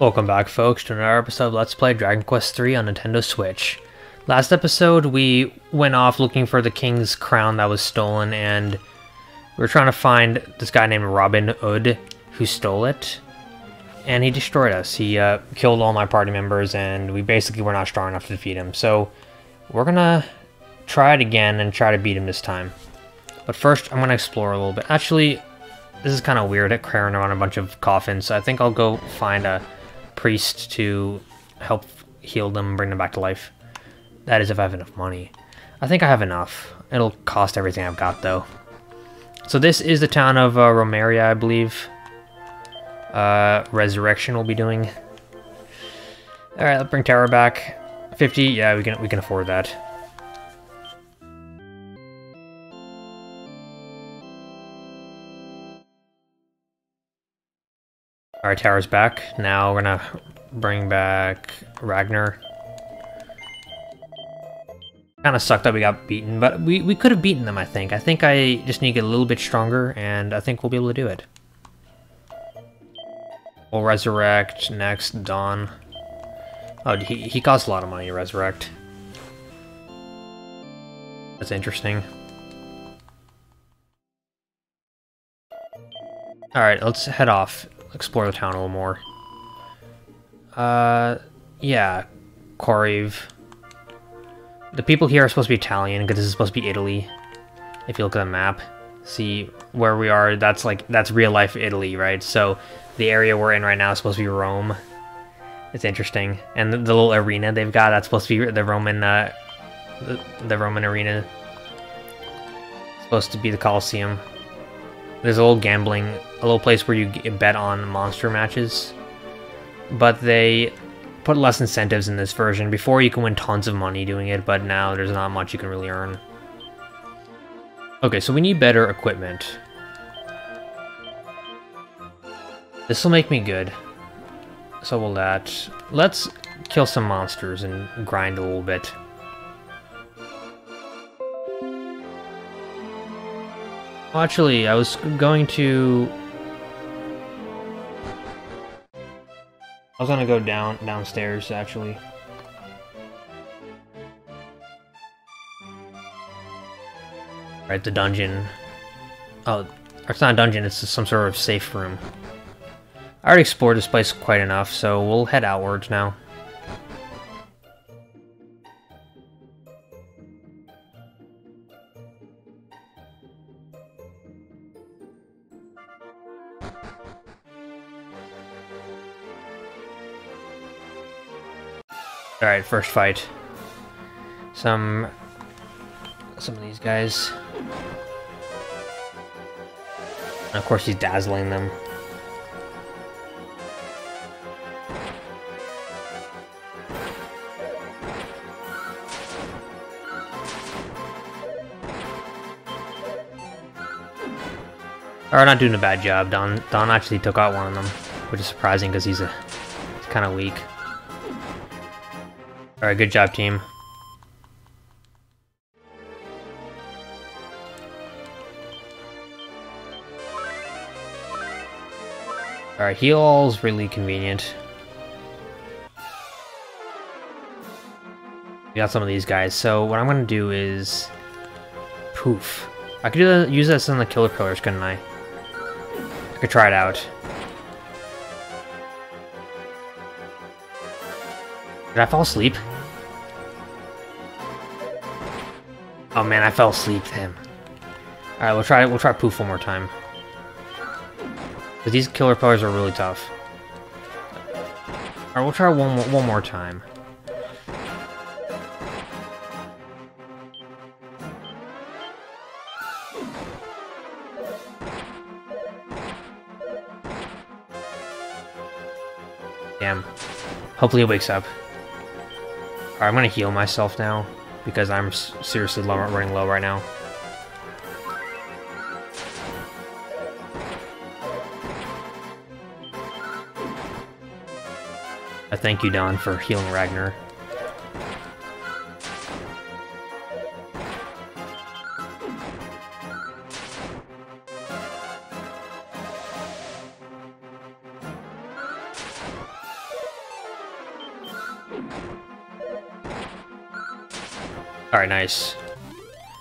Welcome back, folks, to another episode of Let's Play Dragon Quest III on Nintendo Switch. Last episode, we went off looking for the king's crown that was stolen, and we were trying to find this guy named Robbin 'Ood who stole it, and he destroyed us. He killed all my party members, and we basically were not strong enough to defeat him. So we're gonna try it again and try to beat him this time. But first, I'm gonna explore a little bit. Actually, this is kind of weird at carrying around a bunch of coffins, so I think I'll go find a priest to help heal them and bring them back to life. That is if I have enough money. I think I have enough. It'll cost everything I've got, though. So this is the town of Romaria, I believe. Resurrection we'll be doing. Alright, let's bring Tara back. 50, yeah, we can afford that. Alright, Tara's back. Now we're gonna bring back Ragnar. Kinda sucked that we got beaten, but we could have beaten them, I think. I think I just need to get a little bit stronger, and I think we'll be able to do it. We'll resurrect next, Dawn. Oh, he costs a lot of money to resurrect. That's interesting. Alright, let's head off. Explore the town a little more. Yeah, Corrive. The people here are supposed to be Italian, because this is supposed to be Italy. If you look at the map, see where we are, that's real life Italy, right? So the area we're in right now is supposed to be Rome. It's interesting. And the little arena they've got, that's supposed to be the Roman arena. It's supposed to be the Colosseum. There's a little gambling, a little place where you bet on monster matches, but they put less incentives in this version. Before, you can win tons of money doing it, but now there's not much you can really earn. Okay, so we need better equipment. This will make me good. So will that. Let's kill some monsters and grind a little bit. Actually, I was going to... I was gonna go downstairs, actually. Right, the dungeon. Oh, it's not a dungeon, it's some sort of safe room. I already explored this place quite enough, so we'll head outwards now. Alright, first fight. Some of these guys. And of course he's dazzling them. Alright, not doing a bad job. Don actually took out one of them, which is surprising because he's kinda weak. Alright, good job, team. Alright, heal's really convenient. We got some of these guys, so what I'm gonna do is... Poof. I could use this on the Killer Pillars, couldn't I? I could try it out. Did I fall asleep? Oh man, I fell asleep to him. Alright, we'll try Poof one more time. But these Killer Pillars are really tough. Alright, we'll try one more time. Damn. Hopefully he wakes up. Alright, I'm gonna heal myself now, because I'm seriously running low right now. I thank you, Don, for healing Ragnar. Alright, nice.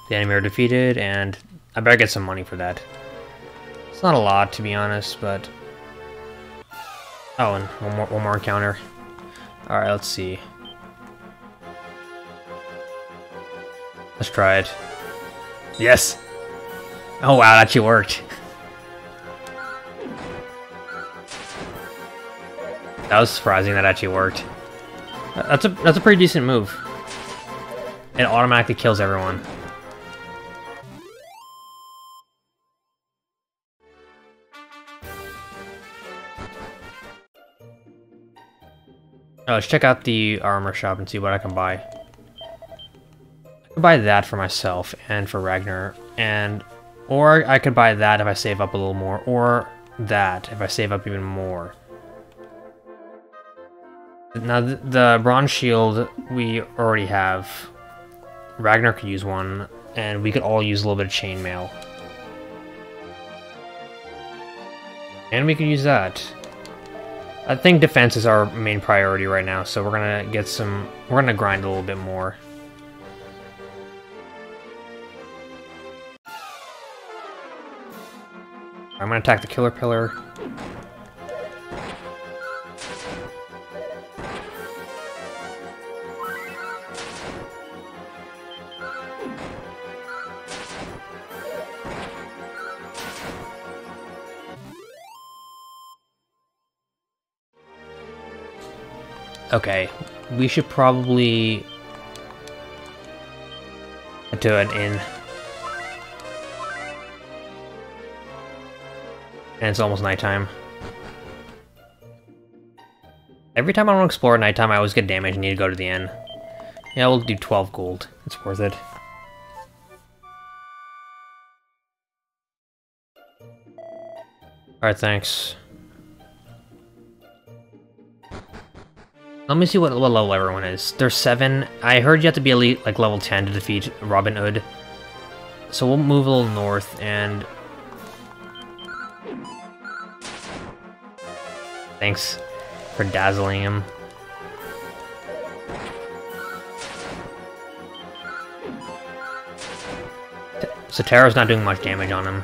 The enemy are defeated, and I better get some money for that. It's not a lot, to be honest, but... Oh, and one more encounter. Alright, let's see. Let's try it. Yes! Oh wow, that actually worked. That was surprising that actually worked. That's a pretty decent move. It automatically kills everyone. Oh, let's check out the armor shop and see what I can buy. I could buy that for myself and for Ragnar, and or I could buy that if I save up a little more, or that if I save up even more. Now, the bronze shield we already have. Ragnar could use one, and we could all use a little bit of chainmail. And we could use that. I think defense is our main priority right now, so we're gonna get some... We're gonna grind a little bit more. I'm gonna attack the Killer Pillar. Okay, we should probably do an inn. And it's almost nighttime. Every time I want to explore at nighttime, I always get damaged and need to go to the inn. Yeah, we'll do 12 gold. It's worth it. Alright, thanks. Let me see what level everyone is. There's 7. I heard you have to be elite, like level 10 to defeat Robbin 'Ood. So we'll move a little north and... Thanks for dazzling him. So Terra's not doing much damage on him.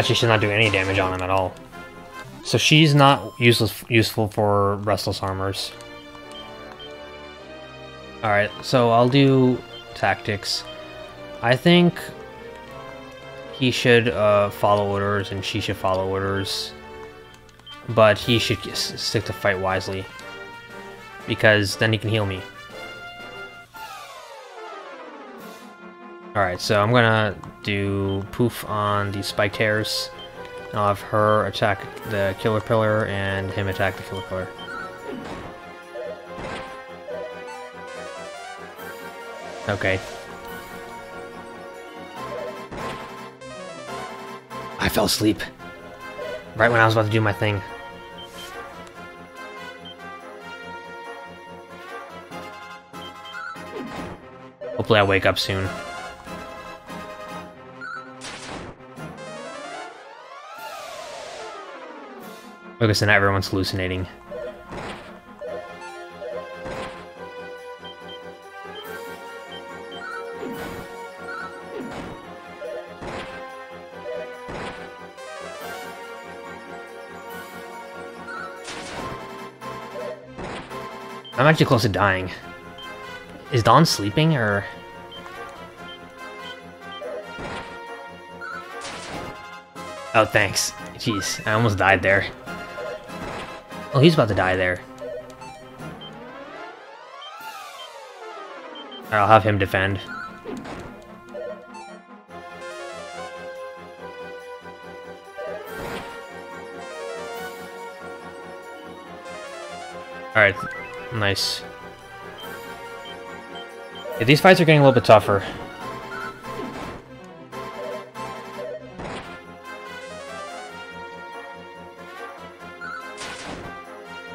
Actually, she's not doing any damage on him at all. So she's not useful for Restless Armors. Alright, so I'll do tactics. I think he should follow orders and she should follow orders. But he should stick to fight wisely. Because then he can heal me. Alright, so I'm gonna do poof on the Spiked Hairs. I'll have her attack the Killer Pillar and him attack the Killer Pillar. Okay. I fell asleep. Right when I was about to do my thing. Hopefully I wake up soon. Okay, so now everyone's hallucinating. I'm actually close to dying. Is Dawn sleeping, or...? Oh, thanks. Jeez, I almost died there. Oh, he's about to die there. Alright, I'll have him defend. Alright, nice. Yeah, these fights are getting a little bit tougher.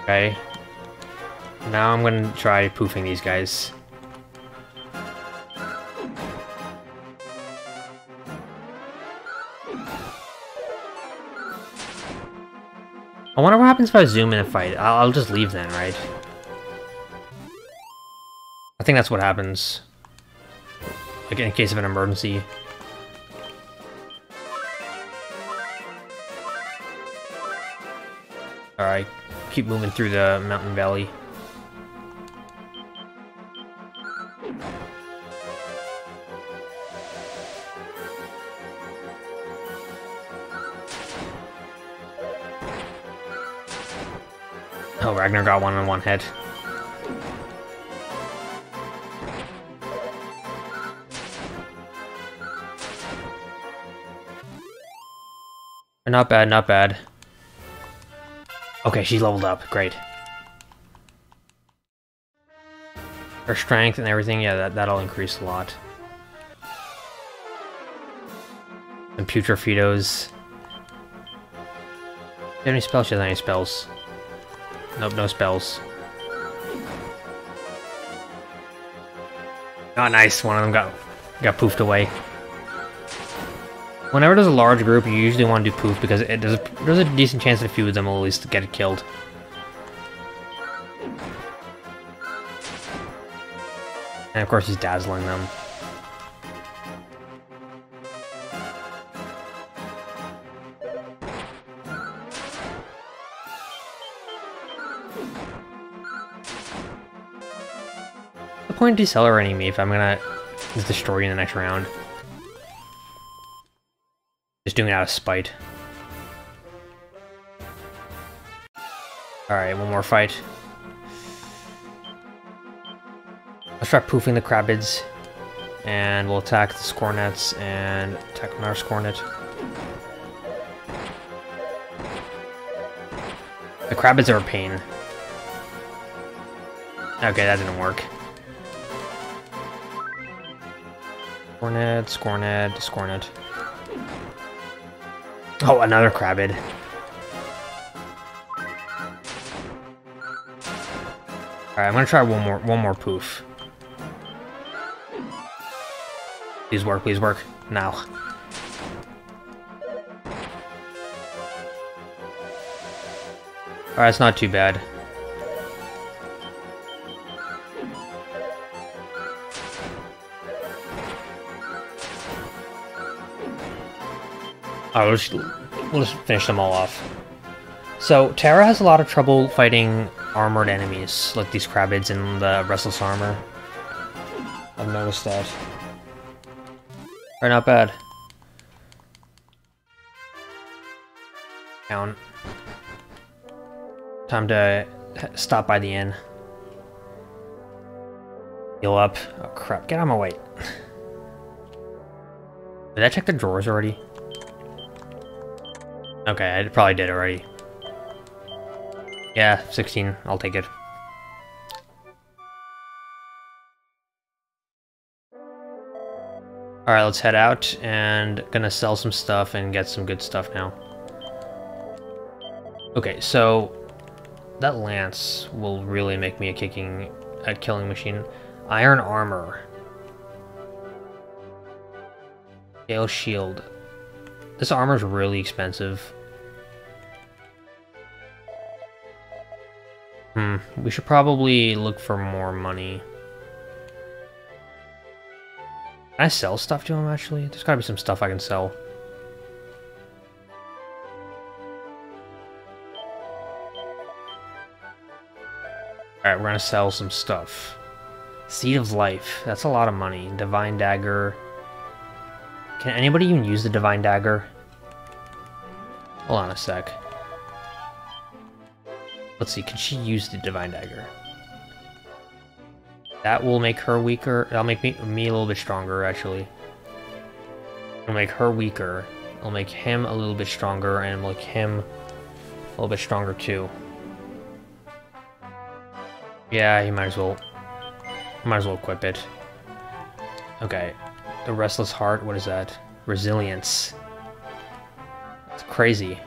Okay, now I'm gonna try poofing these guys. I wonder what happens if I zoom in a fight. I'll just leave then, right? I think that's what happens. Like in case of an emergency. Alright, keep moving through the mountain valley. Oh, Ragnar got one on one head. Not bad, not bad. Okay, she leveled up. Great. Her strength and everything, yeah, that'll increase a lot. And Putrefidos. Do you have any spells? She has any spells. Nope, no spells. Oh, nice. One of them got poofed away. Whenever there's a large group, you usually want to do poof because there's a decent chance that a few of them will at least get killed. And of course he's dazzling them. What's the point of decelerating me if I'm gonna just destroy you in the next round? Just doing it out of spite. Alright, one more fight. Let's try poofing the Crabids. And we'll attack the Scornets and attack another Scornet. The Crabids are a pain. Okay, that didn't work. Scornet, Scornet, Scornet. Oh, another Crabid. Alright, I'm gonna try one more poof. Please work, now. Alright, it's not too bad. Alright, we'll just finish them all off. So, Terra has a lot of trouble fighting armored enemies, like these Crabids in the Restless Armor. I've noticed that. Alright, not bad. Down. Time to stop by the inn. Heal up. Oh crap, get out of my way. Did I check the drawers already? Okay, I probably did already. Yeah, 16. I'll take it. Alright, let's head out and gonna sell some stuff and get some good stuff now. Okay, so that lance will really make me a killing machine. Iron armor. Gale shield. This armor is really expensive. We should probably look for more money. Can I sell stuff to him, actually? There's gotta be some stuff I can sell. Alright, we're gonna sell some stuff. Seed of Life. That's a lot of money. Divine Dagger. Can anybody even use the Divine Dagger? Hold on a sec. Let's see, can she use the Divine Dagger? That will make her weaker. That'll make me a little bit stronger, actually. It'll make her weaker. It'll make him a little bit stronger, and it'll make him a little bit stronger, too. Yeah, you might as well equip it. Okay. The Restless Heart, what is that? Resilience. That's crazy.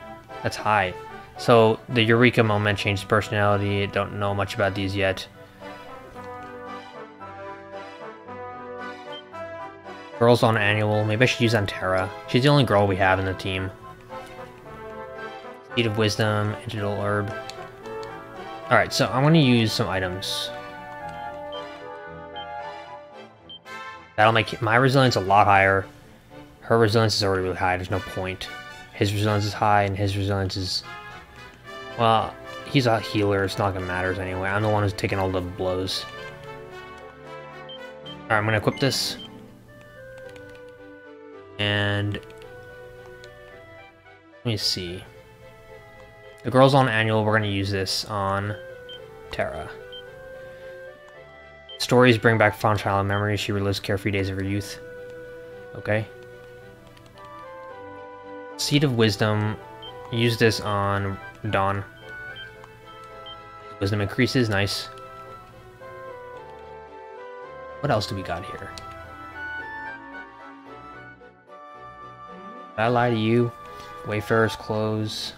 That's high. So, the Eureka Moment changes personality. I don't know much about these yet. Girls on Annual. Maybe I should use Antera. She's the only girl we have in the team. Seed of Wisdom, Digital Herb. Alright, so I'm going to use some items. That'll make my resilience a lot higher. Her resilience is already really high, there's no point. His resilience is high, and his resilience is... well, he's a healer, it's not gonna matter anyway. I'm the one who's taking all the blows. Alright, I'm gonna equip this. And... let me see. The girl's on annual, we're gonna use this on Terra. Stories bring back fond childhood memories. She relives carefree days of her youth. Okay. Seed of Wisdom. Use this on Dawn. Wisdom increases. Nice. What else do we got here? Did I lie to you? Wayfarer's clothes.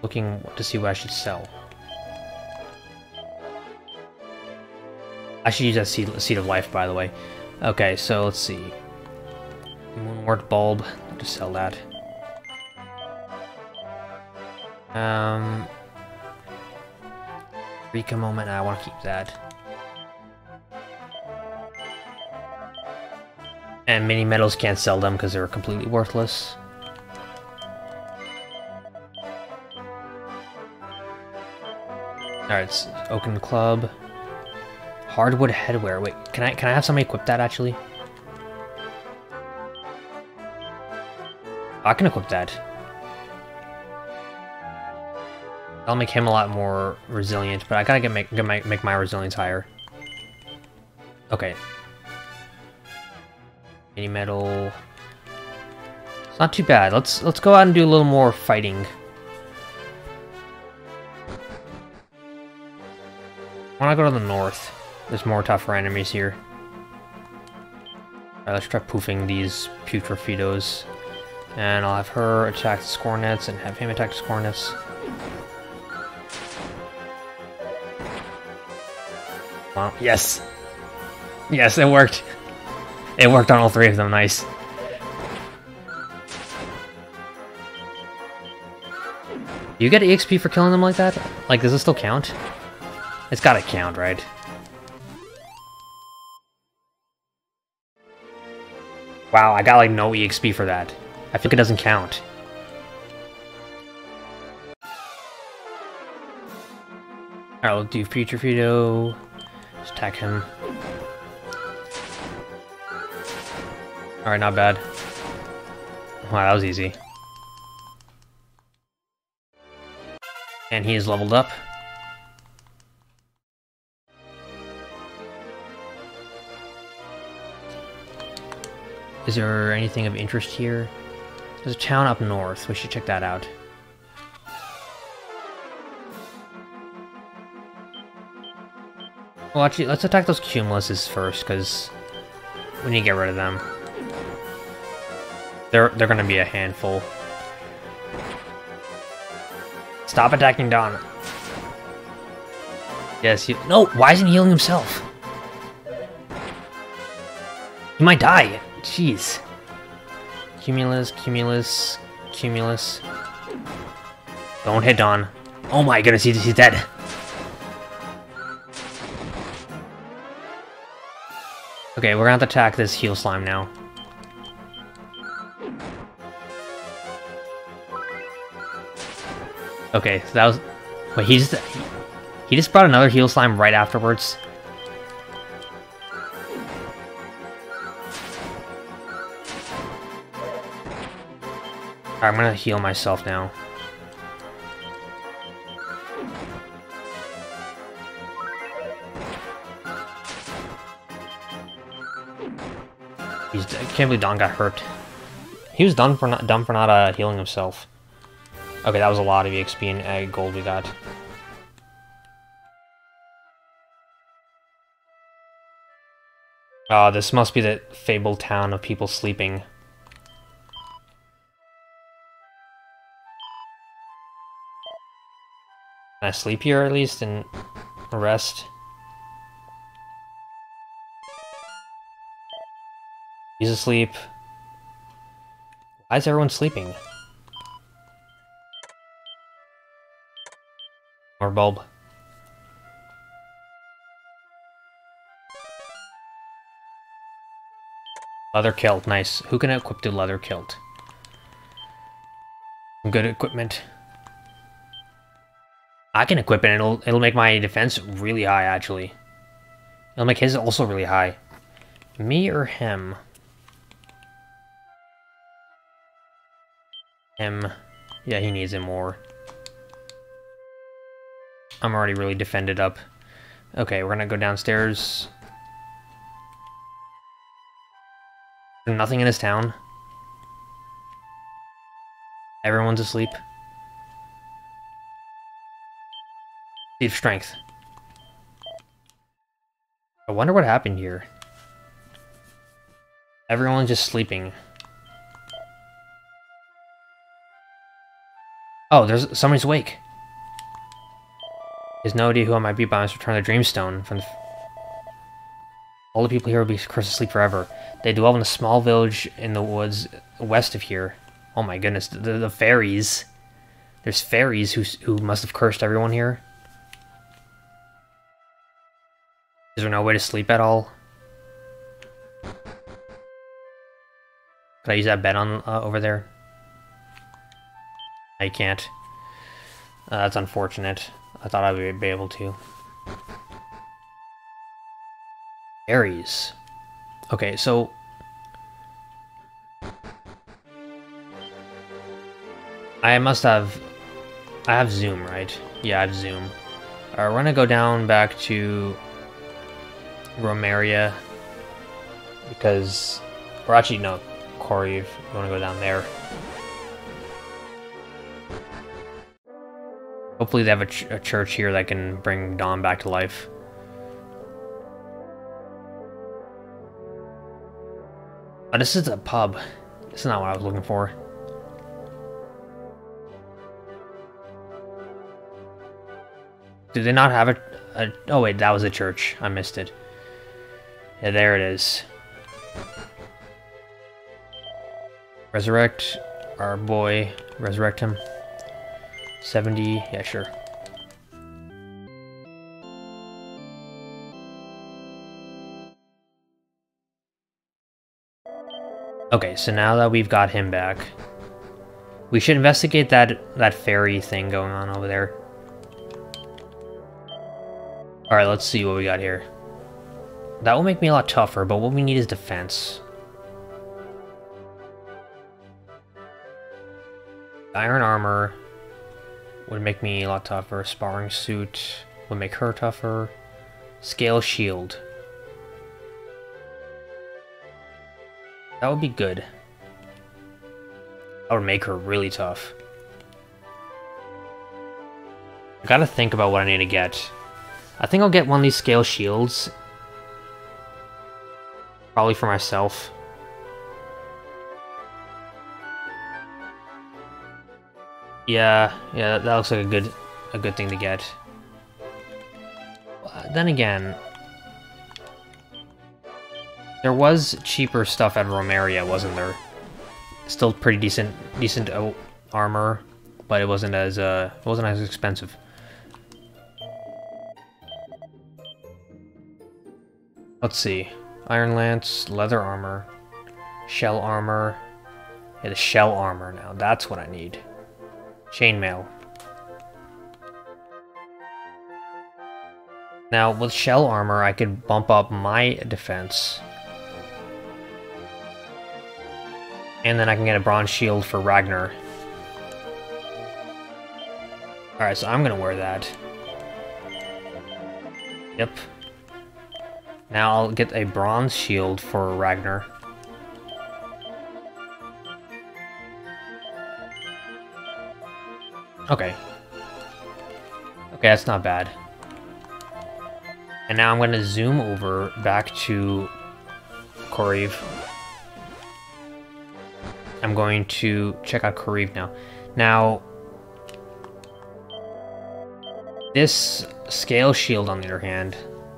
Looking to see what I should sell. I should use that seed of life, by the way. Okay, so let's see. Moonwort bulb. I'll just sell that. Eureka moment. I want to keep that. And mini metals, can't sell them because they're completely worthless. All right, it's Oaken Club. Hardwood headwear. Wait, can I have somebody equip that actually? I can equip that. That'll make him a lot more resilient, but I gotta make my resilience higher. Okay. Mini metal. It's not too bad. Let's go out and do a little more fighting. Why not go to the north? There's more tougher enemies here. Alright, let's try poofing these Putrefidos. And I'll have her attack the Scornets and have him attack the Scornets. Wow, yes! Yes, it worked! It worked on all three of them, nice. Do you get EXP for killing them like that? Like, does it still count? It's gotta count, right? Wow, I got like no EXP for that. I think it doesn't count. Alright, we'll do Putrefido. Just attack him. Alright, not bad. Wow, that was easy. And he is leveled up. Is there anything of interest here? There's a town up north. We should check that out. Well, actually, let's attack those Cumuluses first, because we need to get rid of them. They're going to be a handful. Stop attacking Don. Yes, you... no, why isn't he healing himself? He might die. Jeez. Cumulus, Cumulus, Cumulus. Don't hit Don. Oh my goodness, he's dead. Okay, we're gonna have to attack this heal slime now. Okay, so that was... wait, he just brought another heal slime right afterwards. I'm gonna heal myself now. He's, I can't believe Don got hurt. He was dumb for not healing himself. Okay, that was a lot of EXP and gold we got. Ah, this must be the fabled town of people sleeping. Can I sleep here at least and rest? He's asleep. Why is everyone sleeping? More bulb. Leather kilt, nice. Who can equip the leather kilt? Some good equipment. I can equip it, and it'll make my defense really high, actually. It'll make his also really high. Me or him? Him. Yeah, he needs him more. I'm already really defended up. Okay, we're gonna go downstairs. Nothing in this town. Everyone's asleep. Deep strength. I wonder what happened here. Everyone's just sleeping. Oh, there's somebody's awake. There's no idea who I might be, but I must return to Dreamstone from the... All the people here will be cursed to sleep forever. They dwell in a small village in the woods west of here. Oh my goodness, the fairies. There's fairies who must have cursed everyone here. Is there no way to sleep at all? Could I use that bed on over there? I can't. That's unfortunate. I thought I would be able to. Aries. Okay, so... I must have... I have Zoom, right? Yeah, I have Zoom. Alright, we're gonna go down back to... Romaria. Because... Or actually, no. Corey, if you wanna go down there. Hopefully they have a church here that can bring Dawn back to life. Oh, this is a pub. This is not what I was looking for. Do they not have a... Oh wait, that was a church. I missed it. Yeah, there it is. Resurrect our boy. Resurrect him. 70, yeah, sure. Okay, so now that we've got him back, we should investigate that fairy thing going on over there. Alright, let's see what we got here. That will make me a lot tougher, but what we need is defense. Iron armor would make me a lot tougher. Sparring suit would make her tougher. Scale shield. That would be good. That would make her really tough. I gotta think about what I need to get. I think I'll get one of these scale shields. Probably for myself. Yeah, that looks like a good thing to get. Then again, there was cheaper stuff at Romaria, wasn't there? Still pretty decent armor, but it wasn't as expensive. Let's see, iron lance, leather armor, shell armor. Yeah, the shell armor now. That's what I need. Chainmail. Now, with shell armor, I could bump up my defense. And then I can get a bronze shield for Ragnar. Alright, so I'm gonna wear that. Yep. Now I'll get a bronze shield for Ragnar. Okay, that's not bad. And now I'm going to zoom over back to Corrive. I'm going to check out Corrive now. Now, this scale shield, on the other hand,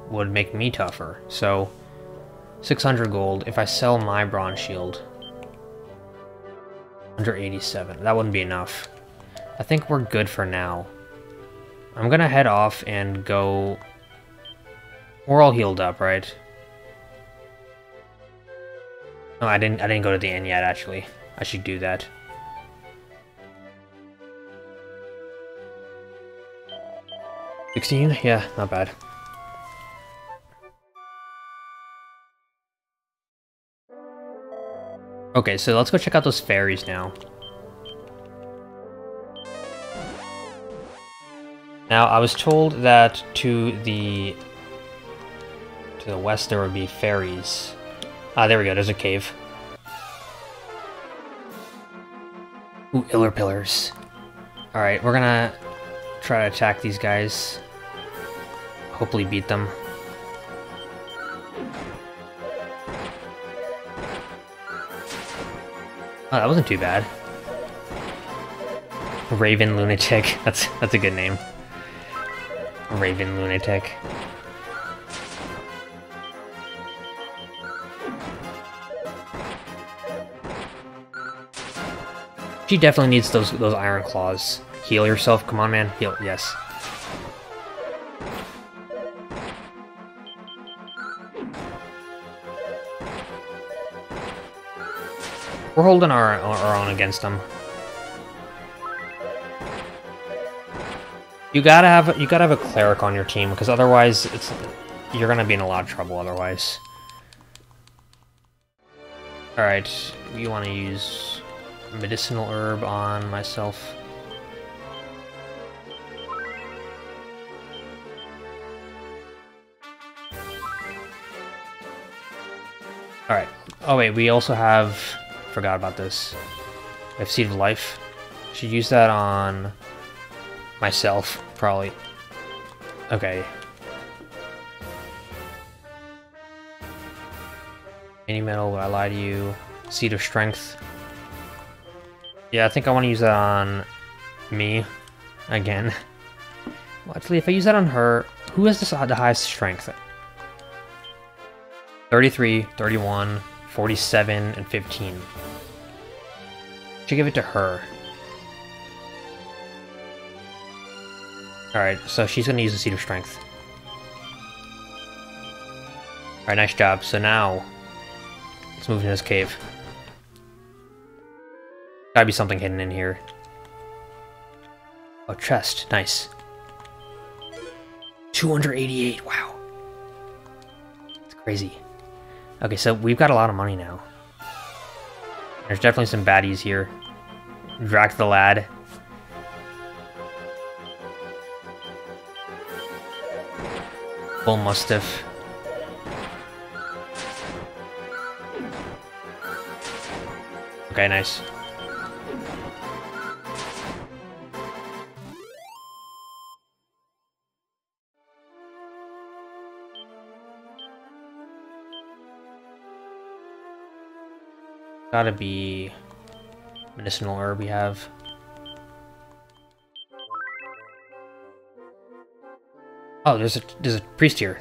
would make me tougher. So, 600 gold. If I sell my bronze shield, 187. That wouldn't be enough. I think we're good for now. I'm gonna head off and go... We're all healed up, right? No, I didn't go to the inn yet, actually. I should do that. $16? Yeah, not bad. Okay, so let's go check out those fairies now. Now, I was told that to the west there would be fairies. Ah, there we go, there's a cave. Ooh, Killer Pillars. Alright, we're gonna try to attack these guys. Hopefully beat them. Oh, that wasn't too bad. Raven Lunatic, that's a good name. Raven Lunatic. She definitely needs those iron claws. Heal yourself, come on, man. Heal, yes. We're holding our own against them. You gotta have a cleric on your team, because otherwise you're gonna be in a lot of trouble otherwise. Alright, we wanna use medicinal herb on myself. Alright. Oh wait, we also have... forgot about this. I have Seed of Life. Should use that on... myself, probably. Okay. Mini Metal, would I lie to you? Seed of Strength. Yeah, I think I want to use that on me again. Well, actually, if I use that on her, who has the highest strength? 33, 31, 47, and 15. Should give it to her. Alright, so she's going to use the Seed of Strength. Alright, nice job. So now, let's move into this cave. Gotta be something hidden in here. Oh, chest. Nice. 288. Wow. That's crazy. Okay, so we've got a lot of money now. There's definitely some baddies here. Drak the lad. Bull Mustiff. Okay, nice. Gotta be medicinal herb we have. Oh, there's a priest here.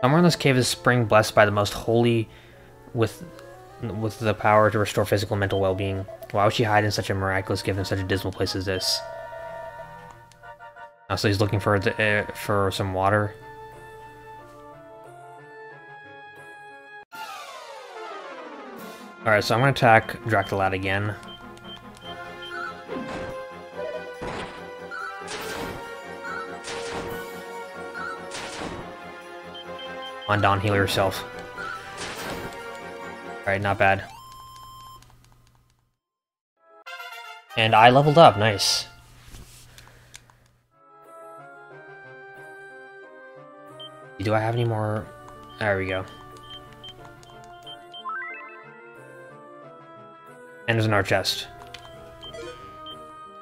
Somewhere in this cave is spring blessed by the most holy with the power to restore physical and mental well-being. Why would she hide in such a miraculous gift in such a dismal place as this? Oh, so he's looking for some water. Alright, so I'm going to attack Draculat again. Come on, Don, heal yourself. Alright, not bad. And I leveled up, nice. Do I have any more? There we go. And there's an art chest.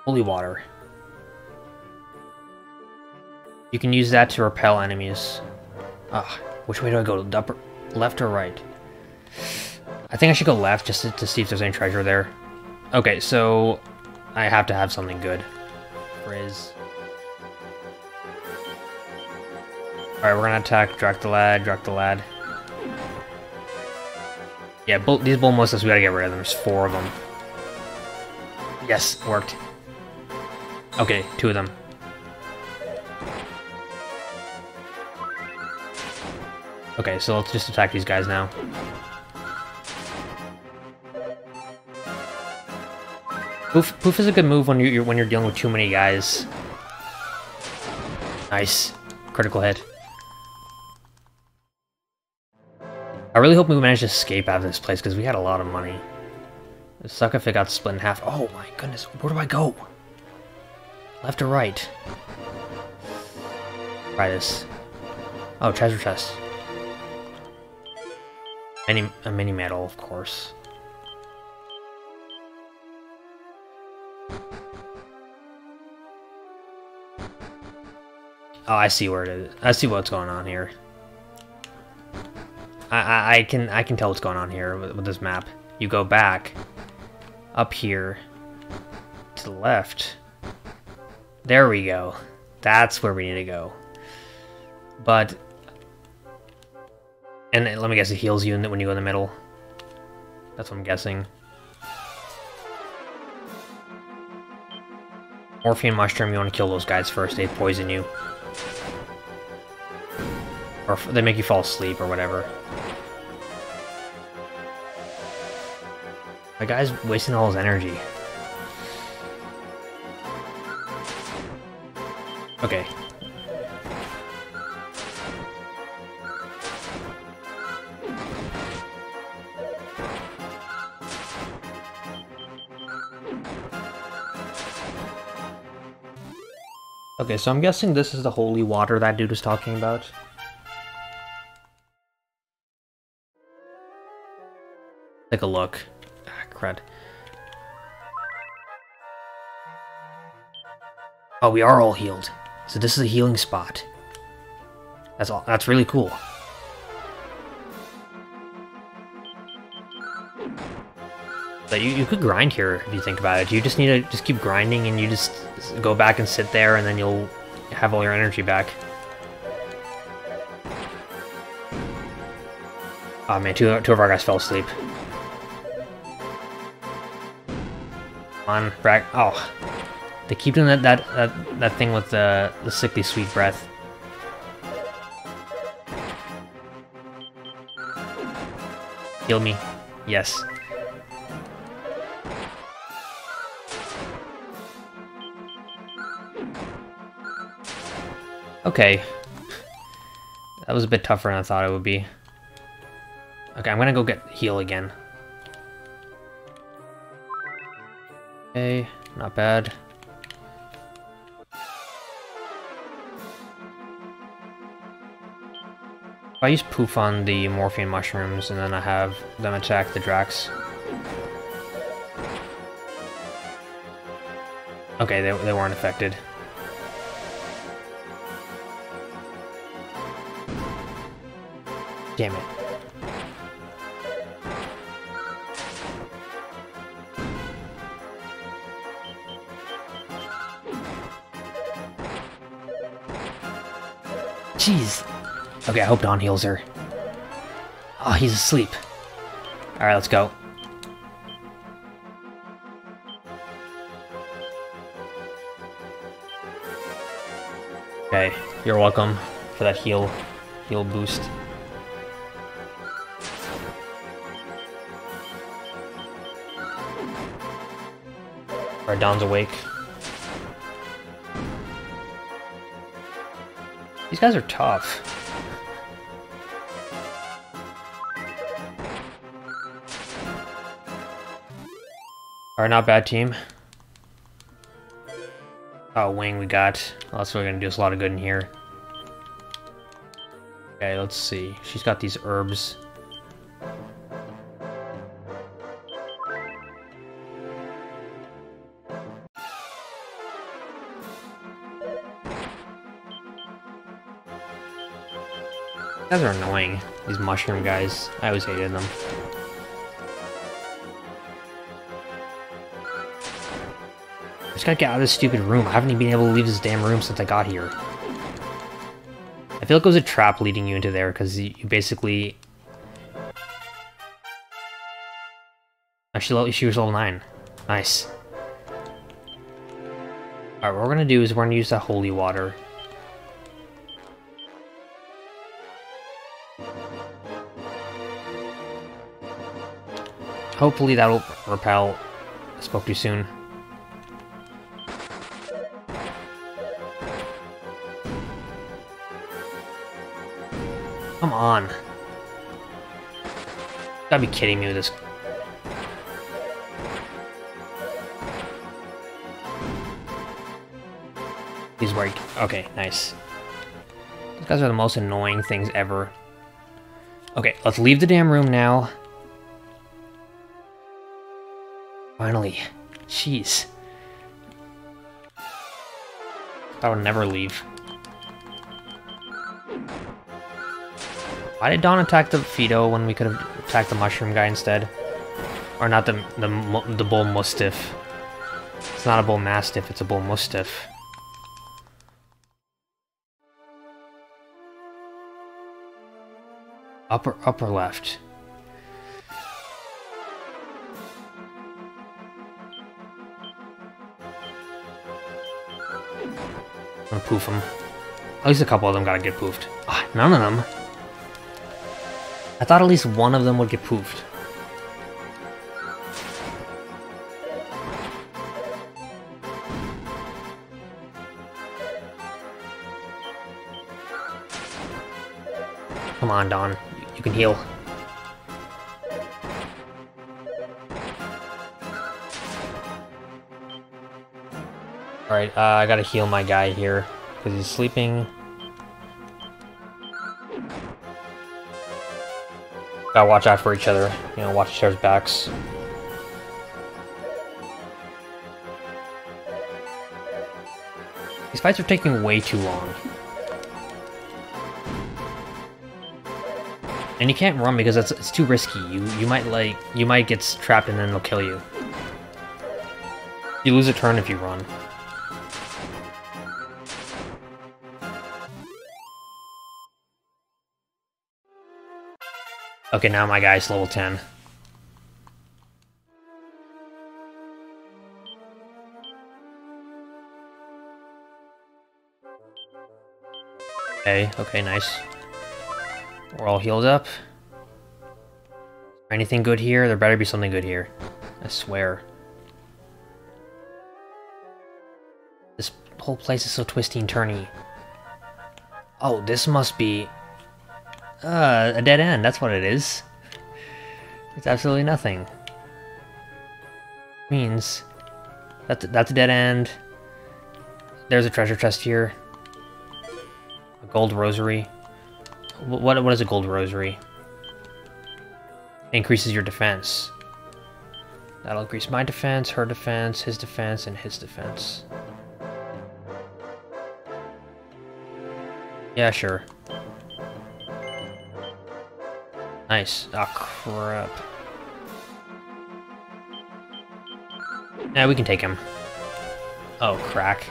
Holy water. You can use that to repel enemies. Ah, which way do I go? Upper, left or right? I think I should go left just to see if there's any treasure there. Okay, so I have to have something good. Frizz. Alright, we're gonna attack Drak the lad. Yeah, these bull mustiffs, we gotta get rid of them. There's four of them. Yes, worked. Okay, two of them. Okay, so let's just attack these guys now. Poof is a good move when you're dealing with too many guys. Nice. Critical hit. I really hope we manage to escape out of this place, because we had a lot of money. It'd suck if it got split in half. Oh my goodness, where do I go? Left or right? Try this. Oh, treasure chest. A mini medal, of course. Oh, I see where it is. I see what's going on here. I can tell what's going on here with this map. You go back up here to the left. There we go. That's where we need to go. But and let me guess, it heals you when you go in the middle. That's what I'm guessing. Morphean Mushroom, you want to kill those guys first. They poison you. Or they make you fall asleep or whatever. My guy's wasting all his energy. Okay. Okay, so I'm guessing this is the holy water that dude was talking about. Take a look. Ah, crud. Oh, we are all healed. So this is a healing spot. That's all. That's really cool. But you could grind here if you think about it. You just need to just keep grinding, and you just go back and sit there, and then you'll have all your energy back. Oh man, two of our guys fell asleep. Come on, Drag. Oh, they keep doing that thing with the sickly sweet breath. Heal me, yes. Okay, that was a bit tougher than I thought it would be. Okay, I'm gonna go get heal again. Okay, not bad. I use Poof on the Morphean Mushrooms, and then I have them attack the Draks. Okay, they weren't affected. Damn it. Jeez. Okay, I hope Dawn heals her. Oh, he's asleep. Alright, let's go. Okay, you're welcome for that heal boost. Alright, Dawn's awake. These guys are tough. Alright, not bad team. Oh, wing we got. Oh, that's really gonna do us a lot of good in here. Okay, let's see. She's got these herbs. These guys are annoying, these mushroom guys. I always hated them. I just gotta get out of this stupid room. I haven't even been able to leave this damn room since I got here. I feel like it was a trap leading you into there, because you basically... Actually, she was level 9. Nice. Alright, what we're gonna do is we're gonna use that holy water. Hopefully that'll repel. I spoke too soon. Come on. Gotta be kidding me with this. These work. Okay, nice. These guys are the most annoying things ever. Okay, let's leave the damn room now. Finally. Jeez. I would never leave. Why did Dawn attack the Fido when we could have attacked the mushroom guy instead? Or not the bull mustiff. It's not a bull mastiff, it's a bull mustiff. Upper left. I'm gonna poof them. At least a couple of them gotta get poofed. Ah, none of them. I thought at least one of them would get poofed. Come on, Don. You can heal. Alright, I gotta heal my guy here, because he's sleeping. Gotta watch out for each other, you know, watch each other's backs. These fights are taking way too long. And you can't run because it's too risky. You might get trapped and then they'll kill you. You lose a turn if you run. Okay, now my guy's level 10. Okay, nice. We're all healed up. Anything good here? There better be something good here. I swear. This whole place is so twisty and turny. Oh, this must be... a dead end, that's what it is. It's absolutely nothing. Means... That's a dead end. There's a treasure chest here. A gold rosary. What is a gold rosary? It increases your defense. That'll increase my defense, her defense, and his defense. Yeah, sure. Nice. Oh, crap. Nah, we can take him. Oh, crack.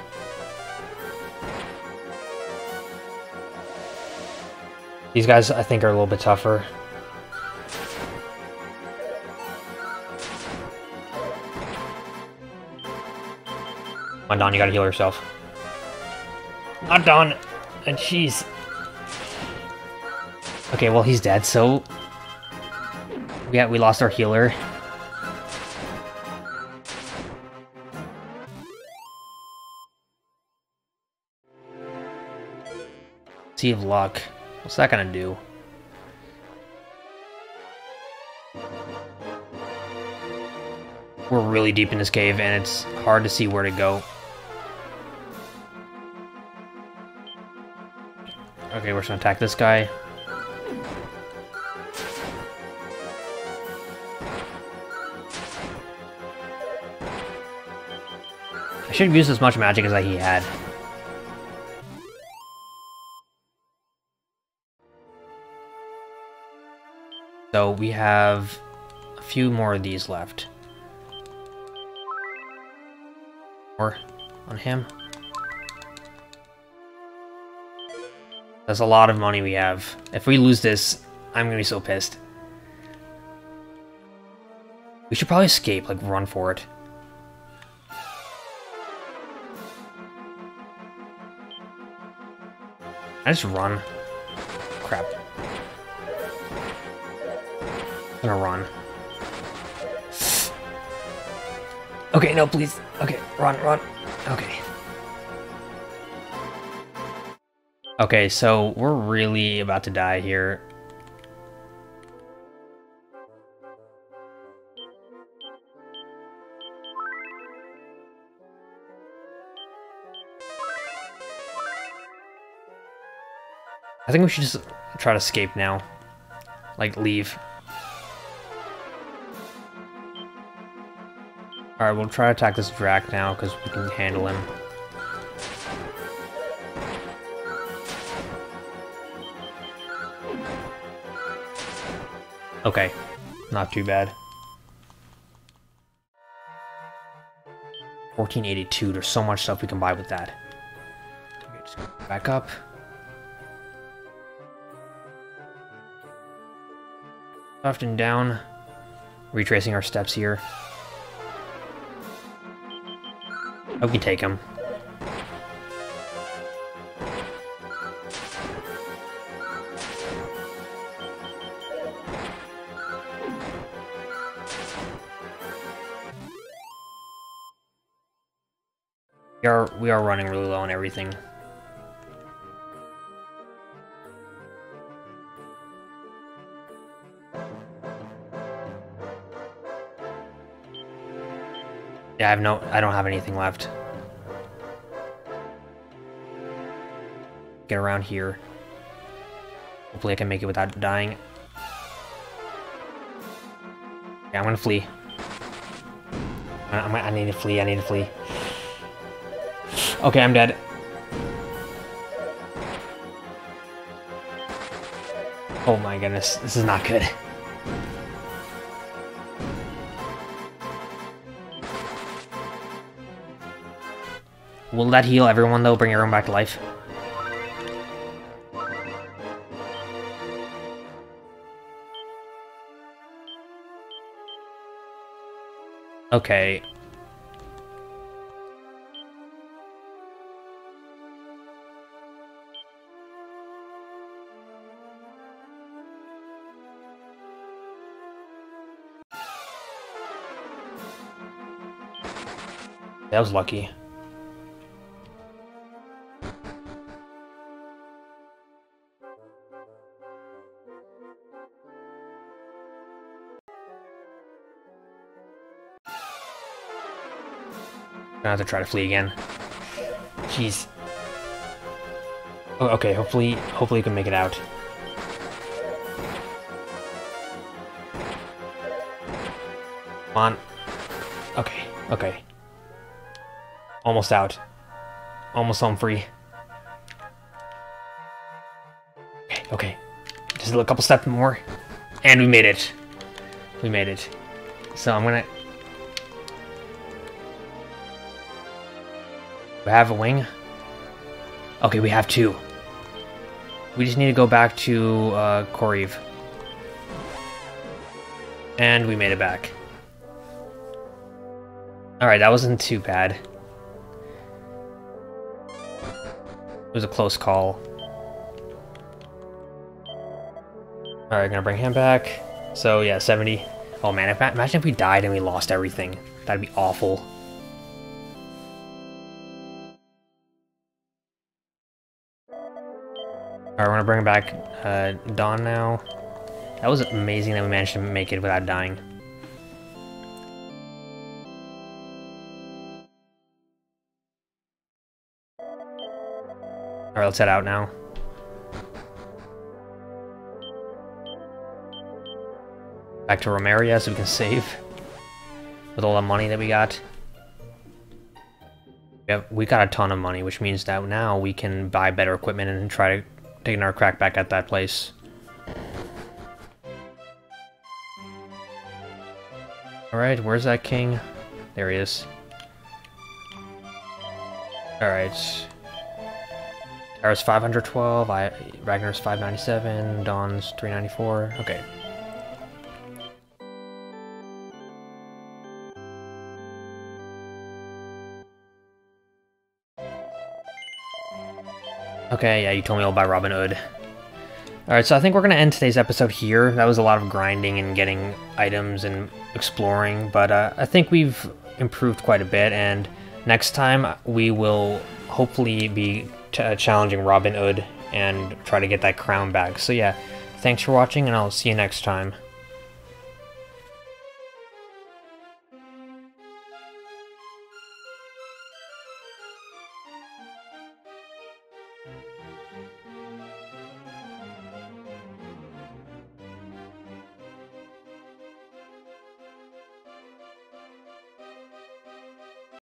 These guys, I think, are a little bit tougher. Come on, Don, you gotta heal yourself. Not Don! And jeez. Okay, well, he's dead, so... Yeah, we lost our healer. Sea of Luck. What's that gonna do? We're really deep in this cave, and it's hard to see where to go. Okay, we're just gonna attack this guy. I should have used as much magic as he had. So we have a few more of these left. More on him. That's a lot of money we have. If we lose this, I'm gonna be so pissed. We should probably escape, like run for it. I just run. Crap. I'm gonna run. Okay, no, please. Okay, run, run. Okay. Okay, so we're really about to die here. I think we should just try to escape now. Like, leave. Alright, we'll try to attack this Drak now, because we can handle him. Okay, not too bad. 1482, there's so much stuff we can buy with that. Okay, just go back up. Left and down, retracing our steps here. I hope we take him. We are running really low on everything. Yeah, I don't have anything left. Get around here. Hopefully I can make it without dying. Yeah, I'm gonna flee. I need to flee, I need to flee. Okay, I'm dead. Oh my goodness, this is not good. Will that heal everyone though? Bring everyone back to life? Okay. That was lucky. I have to try to flee again. Jeez. Oh, okay, hopefully you can make it out. Come on. Okay, okay. Almost out. Almost home free. Okay, okay. Just a couple steps more. And we made it. We made it. So I'm gonna... We have a wing. Okay, we have two. We just need to go back to Corrive. And we made it back. Alright, that wasn't too bad. It was a close call. Alright, gonna bring him back. So yeah, 70. Oh man, imagine if we died and we lost everything. That'd be awful. Alright, we're gonna bring back Dawn now. That was amazing that we managed to make it without dying. Alright, let's head out now. Back to Romaria so we can save with all the money that we got. We got a ton of money, which means that now we can buy better equipment and try to taking our crack back at that place. Alright, where's that king? There he is. Alright. Tara's 512, Ragnar's 597, Dawn's 394. Okay. Okay, yeah, you told me all about Robbin 'Ood. Alright, so I think we're going to end today's episode here. That was a lot of grinding and getting items and exploring, but I think we've improved quite a bit, and next time we will hopefully be challenging Robbin 'Ood and try to get that crown back. So yeah, thanks for watching, and I'll see you next time.